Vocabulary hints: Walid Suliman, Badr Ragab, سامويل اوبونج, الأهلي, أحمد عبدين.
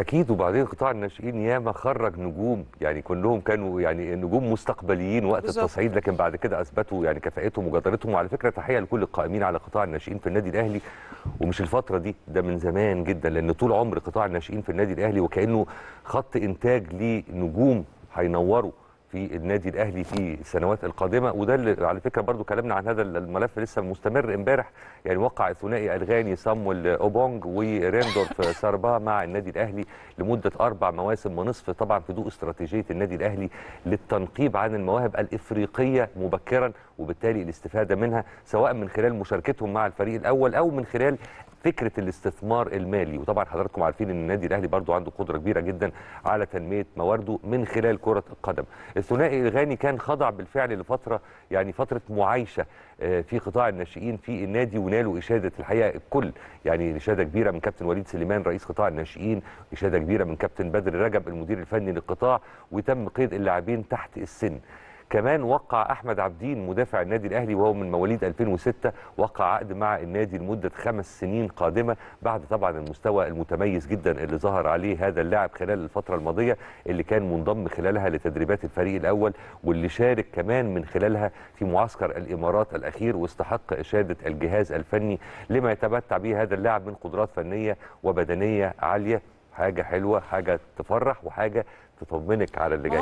اكيد. وبعدين قطاع الناشئين ياما خرج نجوم، يعني كلهم كانوا يعني نجوم مستقبليين وقت التصعيد، لكن بعد كده اثبتوا يعني كفاءتهم وجدارتهم. وعلى فكره تحيه لكل القائمين على قطاع الناشئين في النادي الاهلي، ومش الفتره دي، ده من زمان جدا، لان طول عمر قطاع الناشئين في النادي الاهلي وكانه خط انتاج لنجوم هينوروا في النادي الاهلي في السنوات القادمه. وده اللي على فكره برضو كلامنا عن هذا الملف لسه مستمر. امبارح يعني وقع الثنائي الغاني سامويل اوبونج وريندورف ساربا مع النادي الاهلي لمده 4 مواسم ونصف، طبعا في ضوء استراتيجيه النادي الاهلي للتنقيب عن المواهب الافريقيه مبكرا، وبالتالي الاستفاده منها سواء من خلال مشاركتهم مع الفريق الاول او من خلال فكره الاستثمار المالي. وطبعا حضراتكم عارفين ان النادي الاهلي برضو عنده قدره كبيره جدا على تنميه موارده من خلال كره القدم. الثنائي الغاني كان خضع بالفعل لفتره يعني فتره معايشه في قطاع الناشئين في النادي، ونالوا اشاده الحقيقه الكل، يعني اشاده كبيره من كابتن وليد سليمان رئيس قطاع الناشئين، اشاده كبيره من كابتن بدر رجب المدير الفني للقطاع، وتم قيد اللاعبين تحت السن. كمان وقع أحمد عبدين مدافع النادي الأهلي وهو من مواليد 2006 وقع عقد مع النادي لمدة 5 سنين قادمة، بعد طبعا المستوى المتميز جدا اللي ظهر عليه هذا اللاعب خلال الفترة الماضية، اللي كان منضم خلالها لتدريبات الفريق الأول، واللي شارك كمان من خلالها في معسكر الإمارات الأخير، واستحق إشادة الجهاز الفني لما يتمتع به هذا اللاعب من قدرات فنية وبدنية عالية. حاجة حلوة، حاجة تفرح، وحاجة تطمنك على اللي جاي.